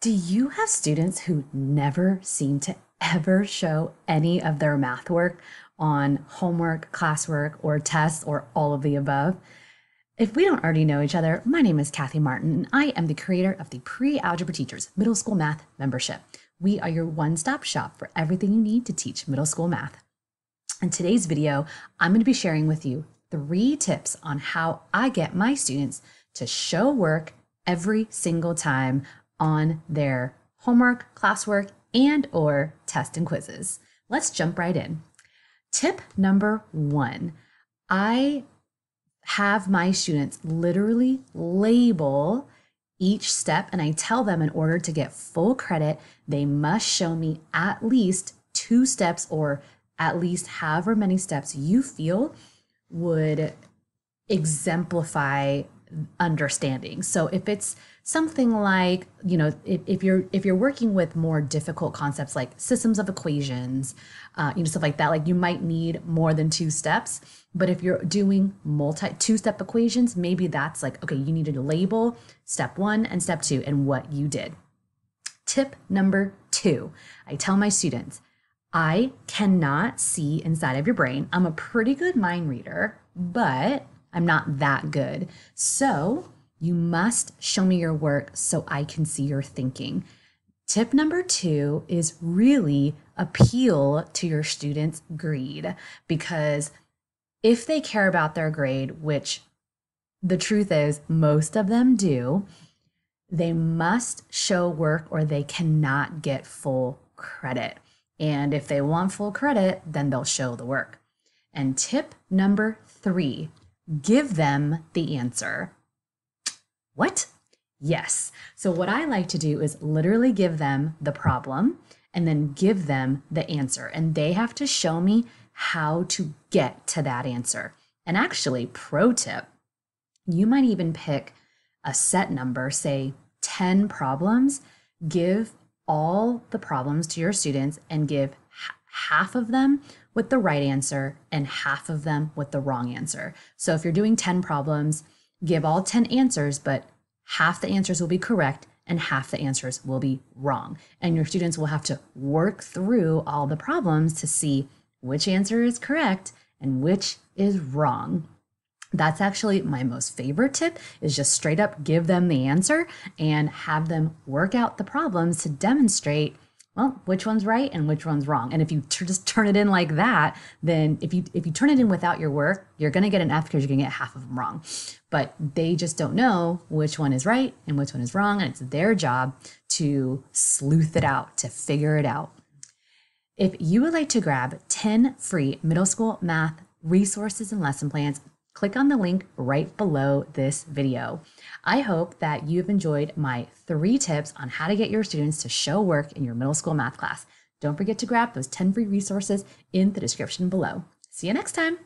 Do you have students who never seem to ever show any of their math work on homework, classwork, or tests, or all of the above? If we don't already know each other, my name is Kathy Martin, and I am the creator of the Pre-Algebra Teachers Middle School Math membership. We are your one-stop shop for everything you need to teach middle school math. In today's video, I'm going to be sharing with you 3 tips on how I get my students to show work every single time on their homework, classwork, and or test and quizzes. Let's jump right in. Tip number 1, I have my students literally label each step, and I tell them in order to get full credit, they must show me at least 2 steps, or at least however many steps you feel would exemplify understanding. So if it's something like, you know, if you're working with more difficult concepts like systems of equations, you know, stuff like that, like you might need more than 2 steps. But if you're doing two-step equations, maybe that's like, okay, you need to label step 1 and step 2 and what you did. Tip number 2, I tell my students, I cannot see inside of your brain. I'm a pretty good mind reader, but I'm not that good. So you must show me your work so I can see your thinking. Tip number 2 is really appeal to your students' greed, because if they care about their grade, which the truth is most of them do, they must show work or they cannot get full credit. And if they want full credit, then they'll show the work. And tip number 3, give them the answer. What? Yes. So what I like to do is literally give them the problem and then give them the answer. And they have to show me how to get to that answer. And actually, pro tip, you might even pick a set number, say 10 problems, give all the problems to your students and give half of them with the right answer and half of them with the wrong answer. So if you're doing 10 problems, give all 10 answers, but half the answers will be correct and half the answers will be wrong. And your students will have to work through all the problems to see which answer is correct and which is wrong. That's actually my most favorite tip, is just straight up give them the answer and have them work out the problems to demonstrate, well, which one's right and which one's wrong. And if you just turn it in like that, then if you turn it in without your work, you're going to get an F because you're going to get half of them wrong. But they just don't know which one is right and which one is wrong. And it's their job to sleuth it out, to figure it out. If you would like to grab 10 free middle school math resources and lesson plans, click on the link right below this video. I hope that you've enjoyed my 3 tips on how to get your students to show work in your middle school math class. Don't forget to grab those 10 free resources in the description below. See you next time.